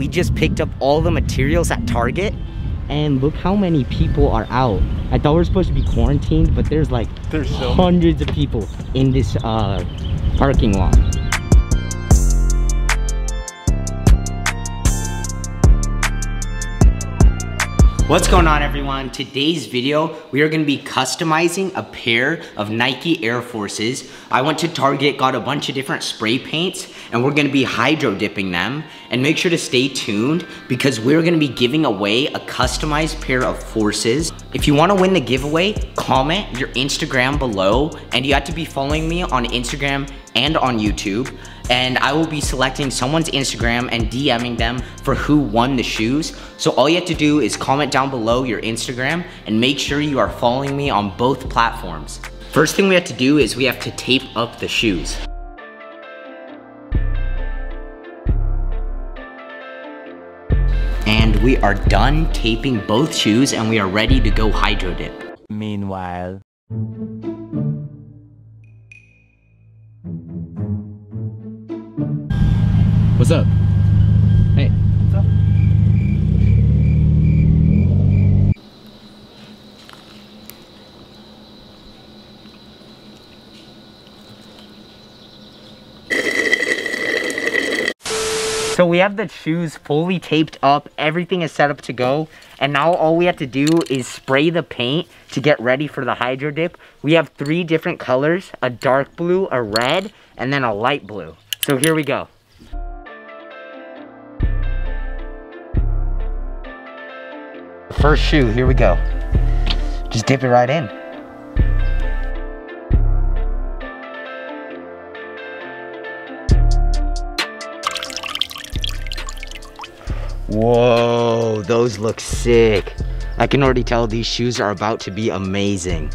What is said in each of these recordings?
We just picked up all the materials at Target, and look how many people are out. I thought we were supposed to be quarantined, but there's hundreds of people in this parking lot. What's going on, everyone? Today's video, we are gonna be customizing a pair of Nike Air Forces. I went to Target, got a bunch of different spray paints, and we're gonna be hydro dipping them. And make sure to stay tuned because we're gonna be giving away a customized pair of Forces. If you wanna win the giveaway, comment your Instagram below, and you have to be following me on Instagram and on YouTube. And I will be selecting someone's Instagram and DMing them for who won the shoes. So all you have to do is comment down below your Instagram and make sure you are following me on both platforms. First thing we have to do is we have to tape up the shoes. And we are done taping both shoes and we are ready to go hydro dip. Meanwhile. What's up? Hey. What's up? So we have the shoes fully taped up, everything is set up to go, and now all we have to do is spray the paint to get ready for the hydro dip. We have three different colors, a dark blue, a red, and then a light blue. So here we go. First shoe, here we go. Just dip it right in. Whoa, those look sick. I can already tell these shoes are about to be amazing.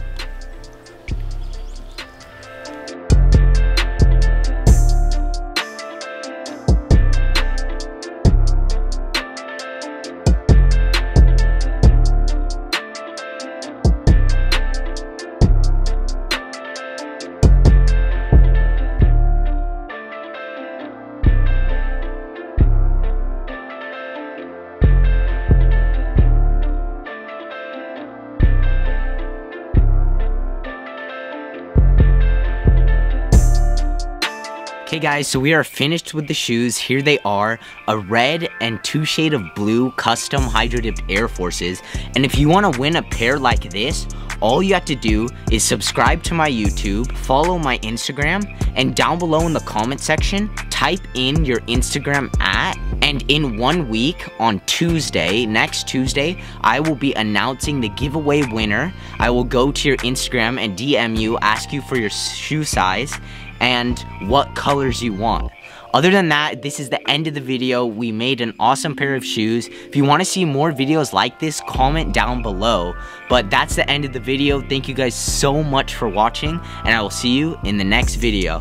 Hey guys, so we are finished with the shoes. Here they are, a red and two shade of blue custom hydro dipped Air Forces. And if you want to win a pair like this, all you have to do is subscribe to my YouTube, follow my Instagram, and down below in the comment section, type in your Instagram at, and in 1 week on Tuesday, next Tuesday, I will be announcing the giveaway winner. I will go to your Instagram and DM you, ask you for your shoe size, and what colors you want. Other than that, this is the end of the video. We made an awesome pair of shoes. If you want to see more videos like this, comment down below. But that's the end of the video. Thank you guys so much for watching, and I will see you in the next video.